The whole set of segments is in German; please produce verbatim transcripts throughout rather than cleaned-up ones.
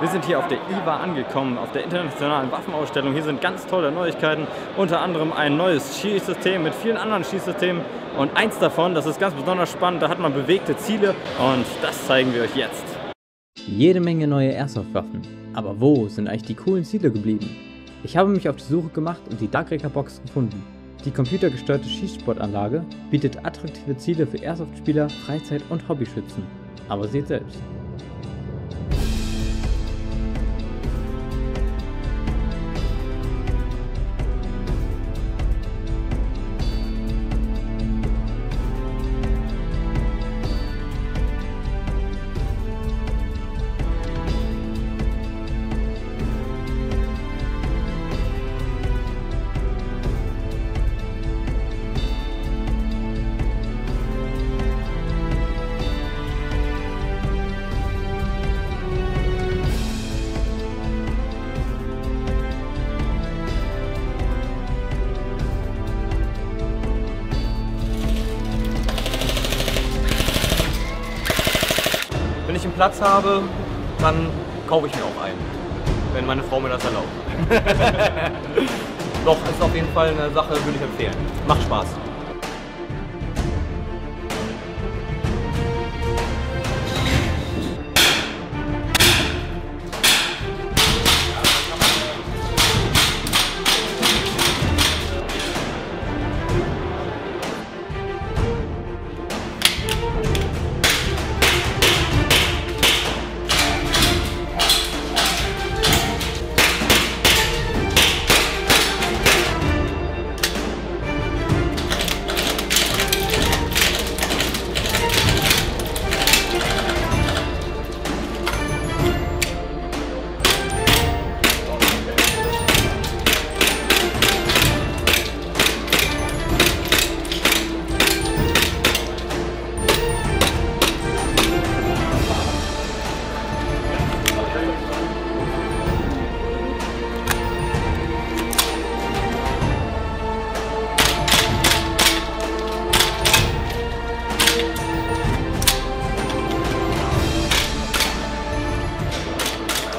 Wir sind hier auf der I W A angekommen, auf der internationalen Waffenausstellung. Hier sind ganz tolle Neuigkeiten, unter anderem ein neues Schießsystem mit vielen anderen Schießsystemen. Und eins davon, das ist ganz besonders spannend, da hat man bewegte Ziele und das zeigen wir euch jetzt. Jede Menge neue Airsoft-Waffen. Aber wo sind eigentlich die coolen Ziele geblieben? Ich habe mich auf die Suche gemacht und die Dagrecker-Box gefunden. Die computergesteuerte Schießsportanlage bietet attraktive Ziele für Airsoft-Spieler, Freizeit- und Hobbyschützen. Aber seht selbst. Wenn ich einen Platz habe, dann kaufe ich mir auch einen, wenn meine Frau mir das erlaubt. Doch, ist auf jeden Fall eine Sache, würde ich empfehlen. Macht Spaß.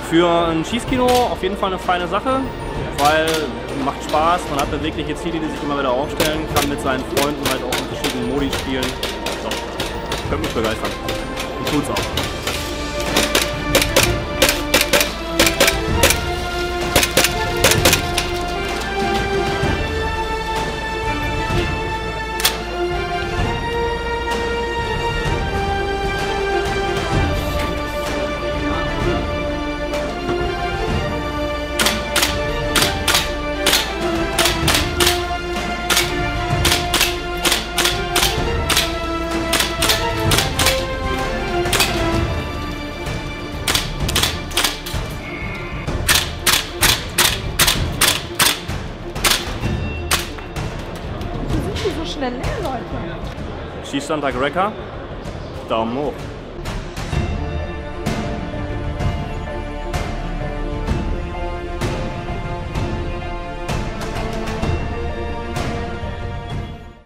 Für ein Schießkino auf jeden Fall eine feine Sache, weil macht Spaß, man hat bewegliche Ziele, die sich immer wieder aufstellen, kann mit seinen Freunden halt auch unterschiedlichen Modi spielen. So, könnte mich begeistern. Und tut's auch. Schnell, Leute. Schießt an Dagrecker. Daumen hoch.